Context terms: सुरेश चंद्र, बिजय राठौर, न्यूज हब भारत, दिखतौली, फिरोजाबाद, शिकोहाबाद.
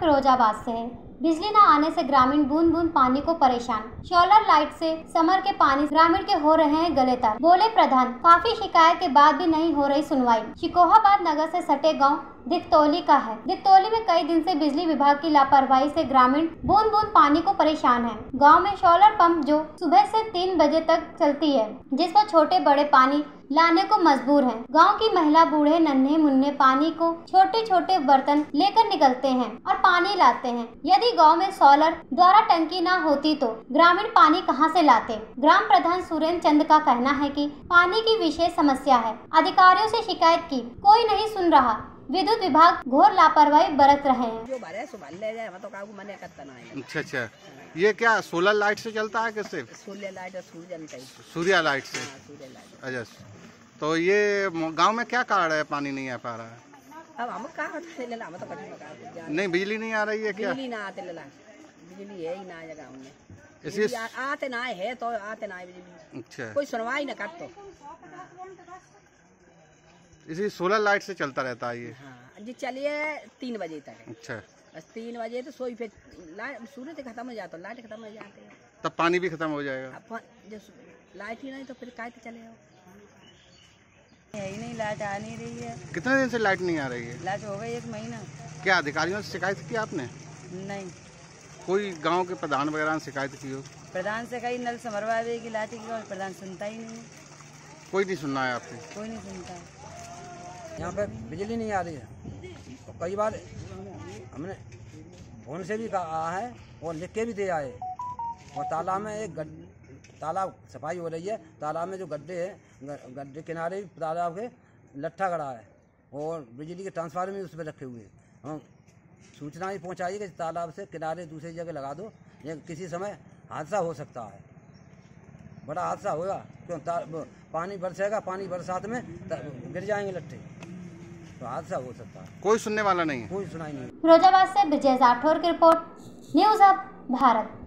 फिरोजाबाद से है। बिजली न आने से ग्रामीण बूंद बूंद पानी को परेशान, सोलर लाइट से समर के पानी ग्रामीण के हो रहे हैं गले तर, बोले प्रधान। काफी शिकायत के बाद भी नहीं हो रही सुनवाई। शिकोहाबाद नगर से सटे गांव दिखतौली का है। दिखतौली में कई दिन से बिजली विभाग की लापरवाही से ग्रामीण बूंद बूंद पानी को परेशान है। गांव में सोलर पंप जो सुबह से 3 बजे तक चलती है, जिस पर छोटे बड़े पानी लाने को मजबूर हैं। गांव की महिला बूढ़े नन्हे मुन्ने पानी को छोटे छोटे बर्तन लेकर निकलते हैं और पानी लाते हैं। यदि गांव में सोलर द्वारा टंकी ना होती तो ग्रामीण पानी कहां से लाते। ग्राम प्रधान सुरेश चंद्र का कहना है कि पानी की विशेष समस्या है। अधिकारियों से शिकायत की, कोई नहीं सुन रहा। विद्युत विभाग घोर लापरवाही बरत रहे हैं। अच्छा अच्छा, ये क्या सोलर लाइट से चलता है? कैसे सूर्य लाइट से? अच्छा, तो ये गांव में क्या कारण है पानी नहीं आ पा रहा है? अब हम तो नहीं, बिजली नहीं आ रही है क्या? बिजली ना आते, बिजली है ही ना गाँव में, इसलिए आते ना है तो आते ना बिजली। अच्छा, कोई सुनवाई ना कर तो इसी सोलर लाइट से चलता रहता है ये। हाँ जी, चलिए 3 बजे तक। अच्छा, बस 3 बजे तो सोई फिर सूरज खत्म हो जाता है, लाइट खत्म हो जाती है, तब पानी भी खत्म हो जाएगा। जब लाइट ही नहीं तो फिर काहे चले है ही नहीं, लाइट आ नहीं रही है। कितने दिन से लाइट नहीं आ रही है? लाइट हो गई 1 महीना। क्या अधिकारियों से शिकायत की आपने? नहीं, कोई गाँव के प्रधान वगैरह से शिकायत की हो? प्रधान से कई नल समरवा की लाइट की, प्रधान सुनता ही नहीं। कोई नहीं सुनना है आपको? कोई नहीं सुनता है। यहाँ पे बिजली नहीं आ रही है, तो कई बार हमने फोन से भी कहा है और लिख के भी दे आए। और तालाब में तालाब सफाई हो रही है, तालाब में जो गड्ढे हैं, गड्ढे किनारे तालाब के लट्ठा गड़ा है और बिजली के ट्रांसफार्मर भी उसमें रखे हुए हैं। हम सूचना भी पहुँचाई कि तालाब से किनारे दूसरी जगह लगा दो, या किसी समय हादसा हो सकता है, बड़ा हादसा होगा। क्यों? पानी बरसेगा, पानी बरसात में गिर जाएंगे लट्ठे, तो हादसा हो सकता है। कोई सुनने वाला नहीं है, कोई सुनाई नहीं। फिरोजाबाद से बिजय राठौर की रिपोर्ट, न्यूज हब भारत।